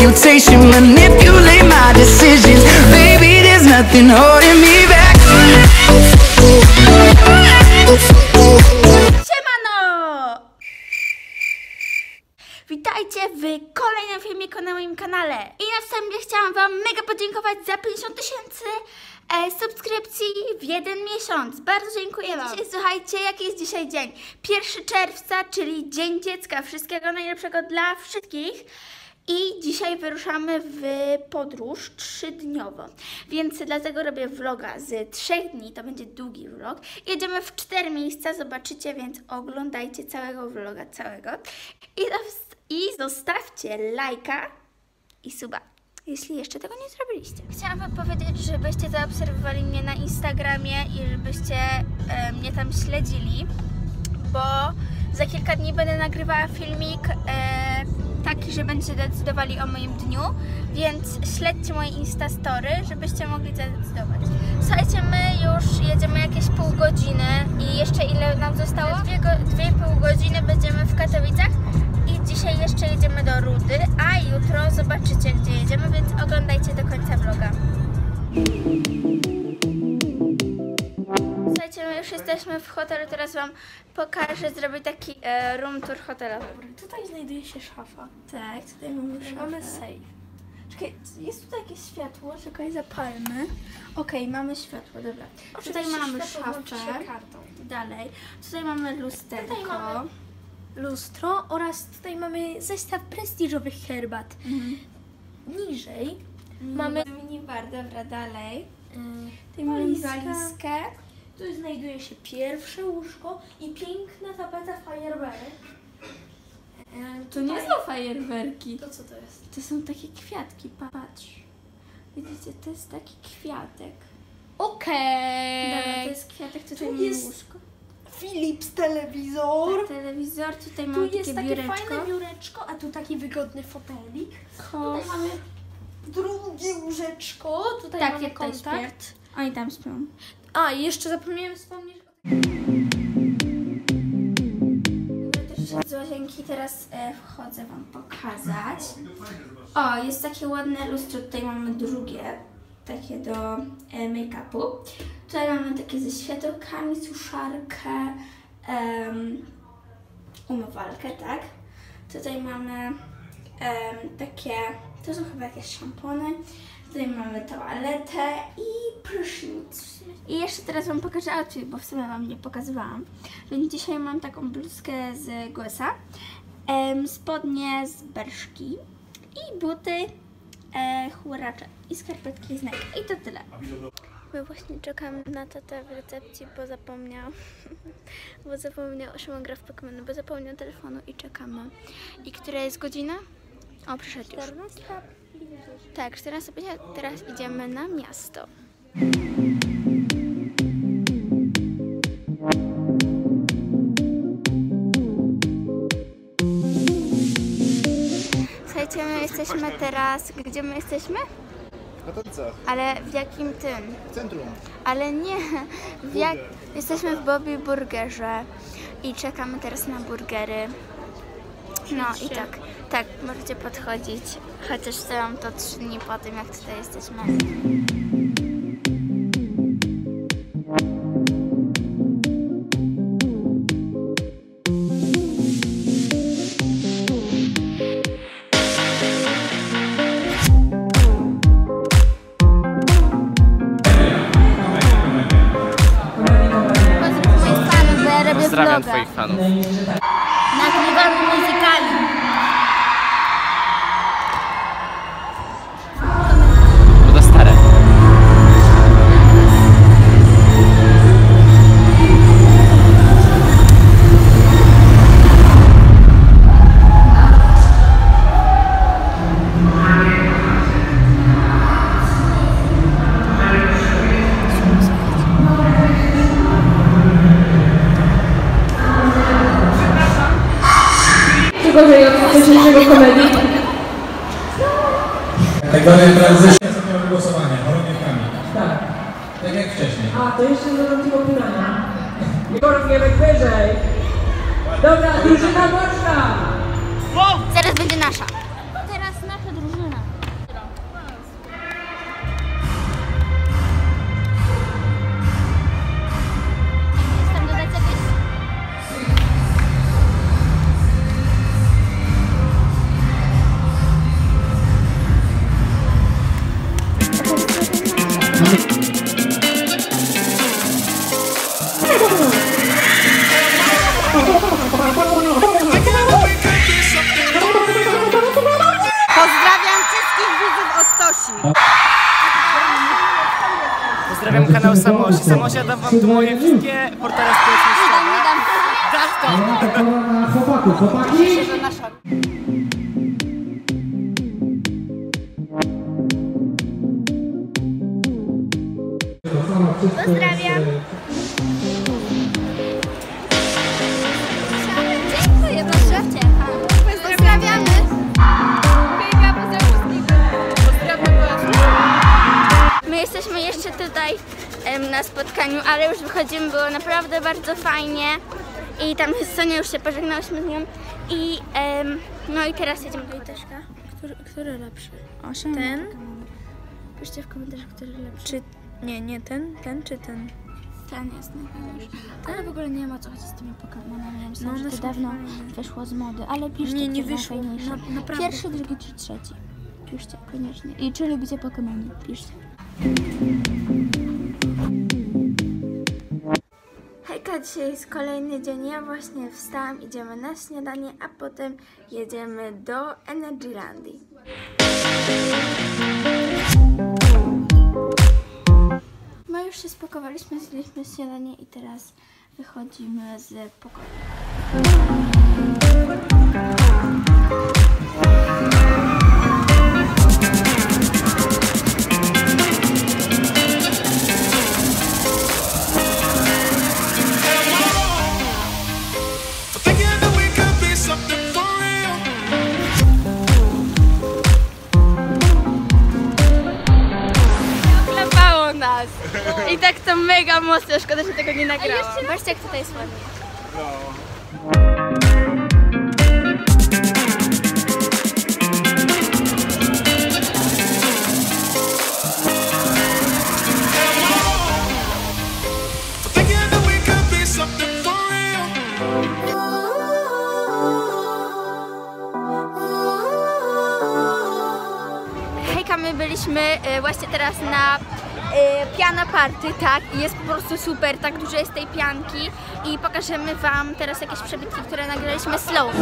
reputation, manipulate my decisions. Baby, there's nothing holding me back. Siemano! Witajcie w kolejnym filmiku na moim kanale. I na wstępie chciałam wam mega podziękować za 50 000 subskrypcji w 1 miesiąc. Bardzo dziękuję wam. Dzisiaj, słuchajcie, jaki jest dzisiaj dzień? 1 czerwca, czyli Dzień Dziecka. Wszystkiego najlepszego dla wszystkich. I dzisiaj wyruszamy w podróż 3-dniową, więc dlatego robię vloga z 3 dni, to będzie długi vlog. Jedziemy w 4 miejsca, zobaczycie, więc oglądajcie całego vloga, całego. I zostawcie lajka i suba, jeśli jeszcze tego nie zrobiliście. Chciałam wam powiedzieć, żebyście zaobserwowali mnie na Instagramie i żebyście mnie tam śledzili, bo za kilka dni będę nagrywała filmik taki, że będziecie decydowali o moim dniu, więc śledźcie moje Instastory, żebyście mogli zadecydować. Słuchajcie, my już jedziemy jakieś pół godziny i jeszcze ile nam zostało? 2,5 godziny będziemy w Katowicach i dzisiaj jeszcze jedziemy do Rudy, a jutro zobaczycie, gdzie jedziemy, więc oglądajcie do końca vloga. Słuchajcie, my już jesteśmy w hotelu, teraz wam pokażę, zrobię taki room tour hotelowy. Dobra, tutaj znajduje się szafa. Tak, tutaj mamy szafę. Mamy safe. Czekaj, jest tutaj jakieś światło, czekaj, zapalmy. Okej, mamy światło, dobra. Tutaj mamy szafę. Dalej, tutaj mamy lusterko. Tutaj mamy lustro oraz tutaj mamy zestaw prestiżowych herbat. Niżej mamy minibar, dobra, dalej. Tutaj mamy walizkę. Tu znajduje się pierwsze łóżko i piękna tapeta fajerwerek. To nie są fajerwerki. To co to jest? To są takie kwiatki, patrz. Widzicie, to jest taki kwiatek. Okej. Dobra, to jest kwiatek, tutaj tu jest łóżko. Philips telewizor. Ta, telewizor, tutaj tu mamy takie biureczko. Tu jest takie fajne biureczko, a tu taki wygodny fotelik. Tutaj mamy drugie łóżeczko, tutaj tak, mamy kontakt. Oni tam śpią. A, jeszcze zapomniałem wspomnieć o tym. Z łazienki teraz wchodzę wam pokazać. O, jest takie ładne lustro. Tutaj mamy drugie, takie do make-upu. Tutaj mamy takie ze światełkami, suszarkę, umywalkę, tak? Tutaj mamy takie, to są chyba jakieś szampony. Tutaj mamy toaletę i prysznic. I jeszcze teraz wam pokażę outfit, bo w sumie wam nie pokazywałam. Więc dzisiaj mam taką bluzkę z Guesa, spodnie z berszki i buty huracze i skarpetki z Nike. I to tyle. My właśnie czekamy na tatę w recepcji, bo zapomniał. Szymon Graf Pokemonu, bo zapomniał telefonu i czekamy. I która jest godzina? O, przyszedł już. Tak, 14:50, teraz idziemy na miasto. Słuchajcie, my jesteśmy teraz... Gdzie my jesteśmy? W Katowicach. Ale w jakim tym? W centrum. Ale nie, jesteśmy w Bobby Burgerze i czekamy teraz na burgery. No i tak, możecie podchodzić, chociaż stoją to 3 dni po tym, jak tutaj jesteśmy. Pozdrawiam twoich fanów. Nagrywamy muzykali. Woda stare. Gorzej od wcześniejszego komedii. Tak dalej tranzycja zaczęła głosowanie, chorągiewkami. Tak. Tak jak wcześniej. A, to jeszcze zadam tylko pytania. Chorągiewek wyżej. Dobra, drużyna boczna! Wow. Zaraz będzie nasza. Teraz nasza drużyna. Pozdrawiam kanał Samosi. Samosia, dam wam tu moje wszystkie portale społecznościowe. Dasz to! Chłopaku, chłopaki! Pozdrawiam! Dziękuję, pozdrawcie! Pozdrawiamy! Hejka, pozdrawiam wszystkich! Pozdrawiam! My jesteśmy jeszcze tutaj na spotkaniu, ale już wychodzimy, było naprawdę bardzo fajnie. I tam z Sonią już się pożegnałyśmy z nią. I no i teraz jedziemy do Iteszka. Który lepszy? Osiem? Ten? Piszcie w komentarzach, który lepszy. Czy... Nie, ten czy ten? Ten jest na pewno. Ale w ogóle nie wiem, o co chodzi z tymi Pokemonami. Ja myślałam, no, że to dawno wyszło z mody, ale piszcie, nie wyszło. Naprawdę. Pierwszy, drugi czy trzeci. Piszcie koniecznie. I czy lubicie Pokemony? Piszcie. Hejka, dzisiaj jest kolejny dzień. Ja właśnie wstałam, idziemy na śniadanie, a potem jedziemy do Energylandii. My już się spakowaliśmy, zjedliśmy śniadanie i teraz wychodzimy z pokoju. I tak to mega mocno, szkoda, że tego nie nagrałam. Patrzcie, jak tutaj jest ładnie. Hejka, my byliśmy właśnie teraz na Piana party, tak, i jest po prostu super, tak dużo jest tej pianki i pokażemy wam teraz jakieś przebitki, które nagraliśmy slow.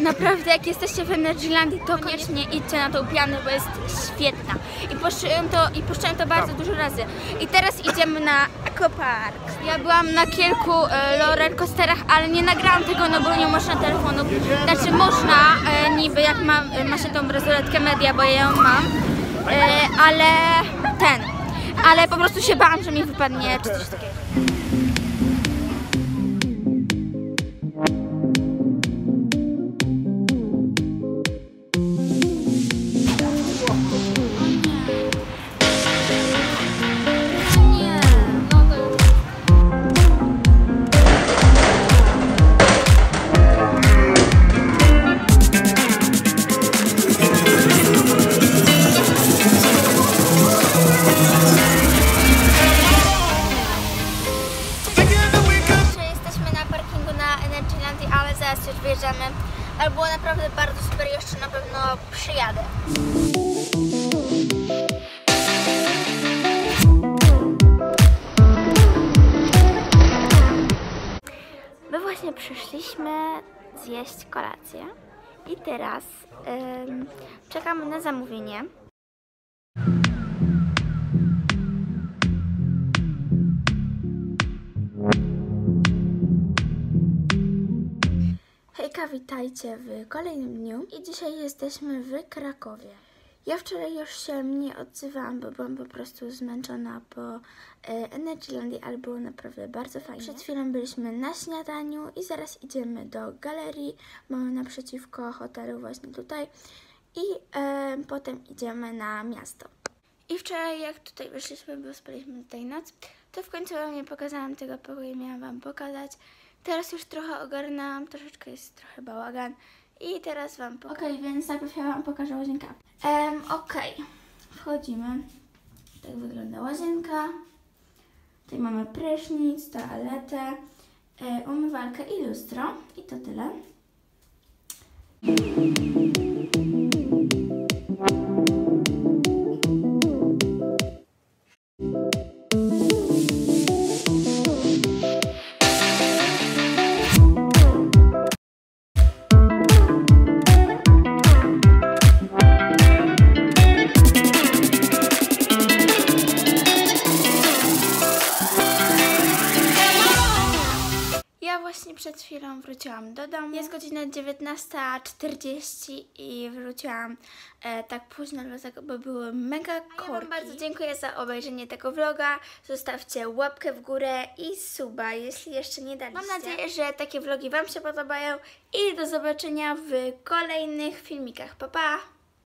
Naprawdę, jak jesteście w Energylandii, to koniecznie idźcie na tą pianę, bo jest świetna. I puszczałem to bardzo dużo razy. I teraz idziemy na aquapark. Ja byłam na kilku rollercoasterach, ale nie nagrałam tego, no bo nie można telefonu. Znaczy można, niby jak ma się tą bransoletkę media, bo ja ją mam, ale po prostu się bałam, że mi wypadnie czy coś takiego. Ale było naprawdę bardzo super, jeszcze na pewno przyjadę. My właśnie przyszliśmy zjeść kolację i teraz czekamy na zamówienie. Witajcie w kolejnym dniu i dzisiaj jesteśmy w Krakowie. Ja wczoraj już się nie odzywałam, bo byłam po prostu zmęczona po Energylandii, ale było naprawdę bardzo fajnie. Przed chwilą byliśmy na śniadaniu i zaraz idziemy do galerii. Mamy naprzeciwko hotelu właśnie tutaj i potem idziemy na miasto. I wczoraj jak tutaj wyszliśmy, bo spaliśmy tutaj noc, to w końcu wam nie pokazałam tego pokoju, miałam wam pokazać. Teraz już trochę ogarnęłam, troszeczkę jest trochę bałagan i teraz wam pokażę. Okej, więc najpierw ja wam pokażę łazienkę. Okej, wchodzimy. Tak wygląda łazienka. Tutaj mamy prysznic, toaletę umywalkę i lustro. I to tyle. Przed chwilą wróciłam do domu. Jest godzina 19:40 i wróciłam tak późno, dlatego bo były mega korki. Ja wam bardzo dziękuję za obejrzenie tego vloga. Zostawcie łapkę w górę i suba, jeśli jeszcze nie daliście. Mam nadzieję, że takie vlogi wam się podobają i do zobaczenia w kolejnych filmikach. Pa, pa!